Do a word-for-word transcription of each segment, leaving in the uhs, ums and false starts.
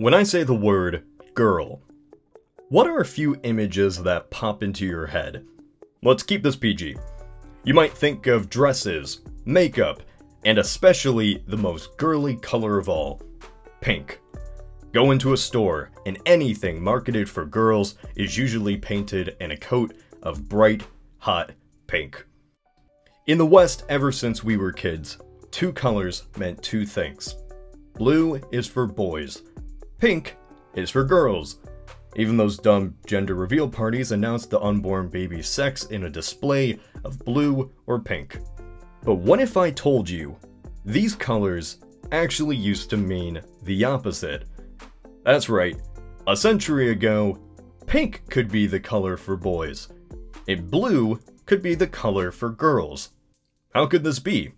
When I say the word girl, what are a few images that pop into your head? Let's keep this P G. You might think of dresses, makeup, and especially the most girly color of all, pink. Go into a store, and anything marketed for girls is usually painted in a coat of bright, hot pink. In the West, ever since we were kids, two colors meant two things. Blue is for boys. Pink is for girls. Even those dumb gender reveal parties announced the unborn baby's sex in a display of blue or pink. But what if I told you these colors actually used to mean the opposite? That's right, a century ago, pink could be the color for boys, and blue could be the color for girls. How could this be?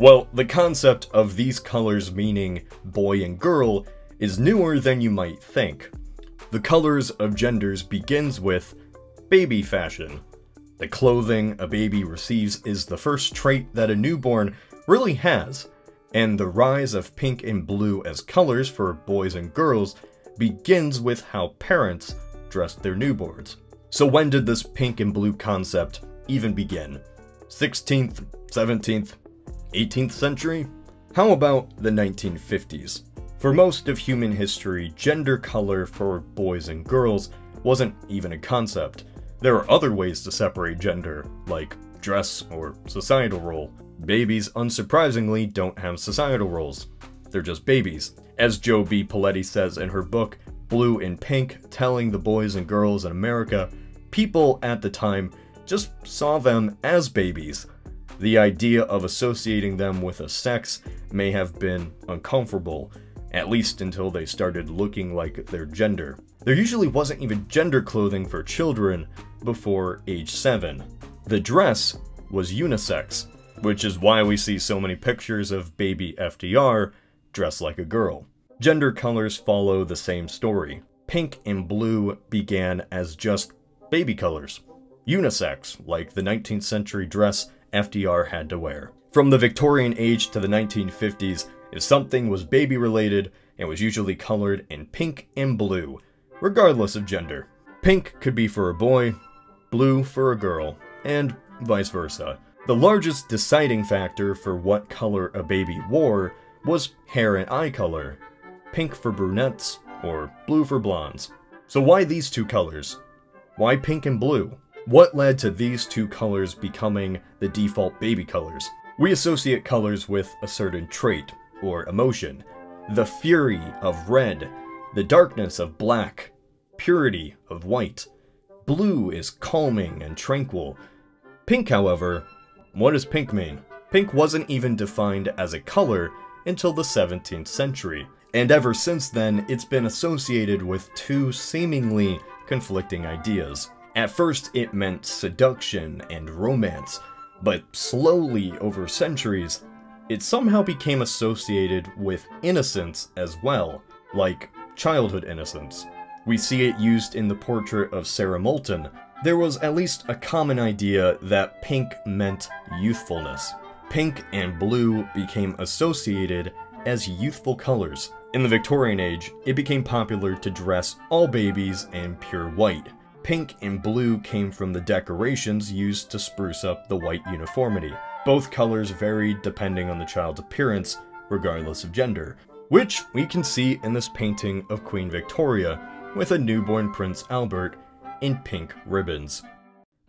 Well, the concept of these colors meaning boy and girl is newer than you might think. The colors of genders begins with baby fashion. The clothing a baby receives is the first trait that a newborn really has, and the rise of pink and blue as colors for boys and girls begins with how parents dressed their newborns. So when did this pink and blue concept even begin? sixteenth, seventeenth, eighteenth century? How about the nineteen fifties? For most of human history, gender color for boys and girls wasn't even a concept. There are other ways to separate gender, like dress or societal role. Babies, unsurprisingly, don't have societal roles. They're just babies. As Jo B. Paletti says in her book, Blue and Pink, telling the boys and girls in America, people at the time just saw them as babies. The idea of associating them with a sex may have been uncomfortable, at least until they started looking like their gender. There usually wasn't even gender clothing for children before age seven. The dress was unisex, which is why we see so many pictures of baby F D R dressed like a girl. Gender colors follow the same story. Pink and blue began as just baby colors, unisex, like the nineteenth century dress F D R had to wear. From the Victorian age to the nineteen fifties, if something was baby-related, it was usually colored in pink and blue, regardless of gender. Pink could be for a boy, blue for a girl, and vice versa. The largest deciding factor for what color a baby wore was hair and eye color, pink for brunettes or blue for blondes. So why these two colors? Why pink and blue? What led to these two colors becoming the default baby colors? We associate colors with a certain trait or emotion. The fury of red, the darkness of black, purity of white. Blue is calming and tranquil. Pink, however, what does pink mean? Pink wasn't even defined as a color until the seventeenth century, and ever since then it's been associated with two seemingly conflicting ideas. At first it meant seduction and romance, but slowly over centuries, it somehow became associated with innocence as well, like childhood innocence. We see it used in the portrait of Sarah Moulton. There was at least a common idea that pink meant youthfulness. Pink and blue became associated as youthful colors. In the Victorian age, it became popular to dress all babies in pure white. Pink and blue came from the decorations used to spruce up the white uniformity. Both colors varied depending on the child's appearance, regardless of gender, which we can see in this painting of Queen Victoria with a newborn Prince Albert in pink ribbons.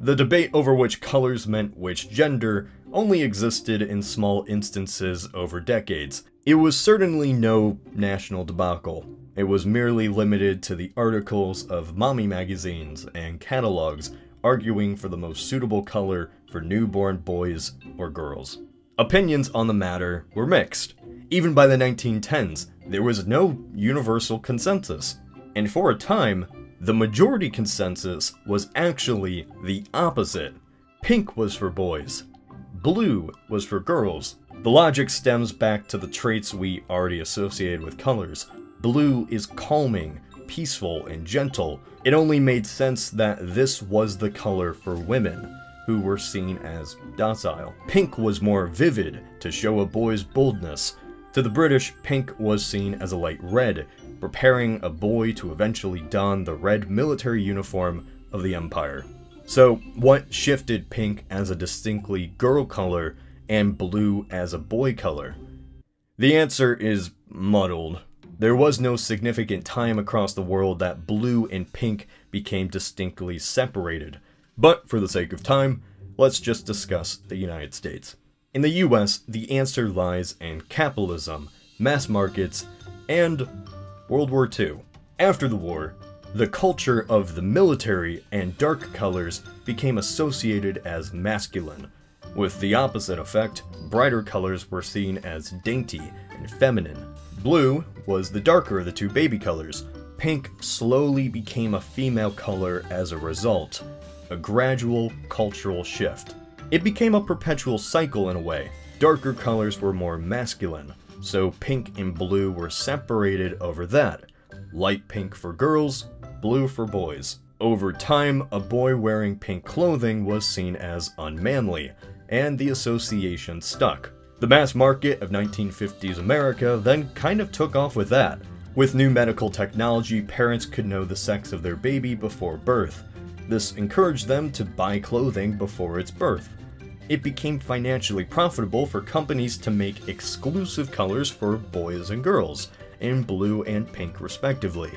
The debate over which colors meant which gender only existed in small instances over decades. It was certainly no national debacle. It was merely limited to the articles of mommy magazines and catalogs arguing for the most suitable color for newborn boys or girls. Opinions on the matter were mixed. Even by the nineteen tens, there was no universal consensus, and for a time, the majority consensus was actually the opposite. Pink was for boys, blue was for girls. The logic stems back to the traits we already associated with colors. Blue is calming, peaceful, and gentle. It only made sense that this was the color for women, who were seen as docile. Pink was more vivid, to show a boy's boldness. To the British, pink was seen as a light red, preparing a boy to eventually don the red military uniform of the Empire. So what shifted pink as a distinctly girl color and blue as a boy color? The answer is muddled. There was no significant time across the world that blue and pink became distinctly separated, but for the sake of time, let's just discuss the United States. In the U S, the answer lies in capitalism, mass markets, and World War Two. After the war, the culture of the military and dark colors became associated as masculine, with the opposite effect, brighter colors were seen as dainty and feminine. Blue was the darker of the two baby colors. Pink slowly became a female color as a result, a gradual cultural shift. It became a perpetual cycle in a way. Darker colors were more masculine, so pink and blue were separated over that. Light pink for girls, blue for boys. Over time, a boy wearing pink clothing was seen as unmanly, and the association stuck. The mass market of nineteen fifties America then kind of took off with that. With new medical technology, parents could know the sex of their baby before birth. This encouraged them to buy clothing before its birth. It became financially profitable for companies to make exclusive colors for boys and girls, in blue and pink respectively.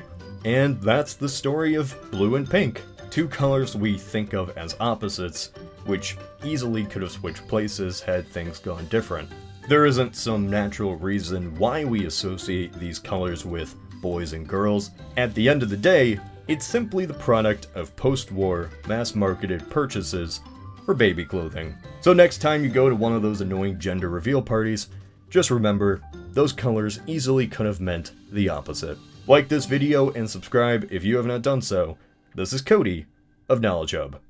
And that's the story of blue and pink, two colors we think of as opposites, which easily could have switched places had things gone different. There isn't some natural reason why we associate these colors with boys and girls. At the end of the day, it's simply the product of post-war, mass-marketed purchases for baby clothing. So next time you go to one of those annoying gender reveal parties, just remember, those colors easily could have meant the opposite. Like this video and subscribe if you have not done so. This is Cody of Knowledge Hub.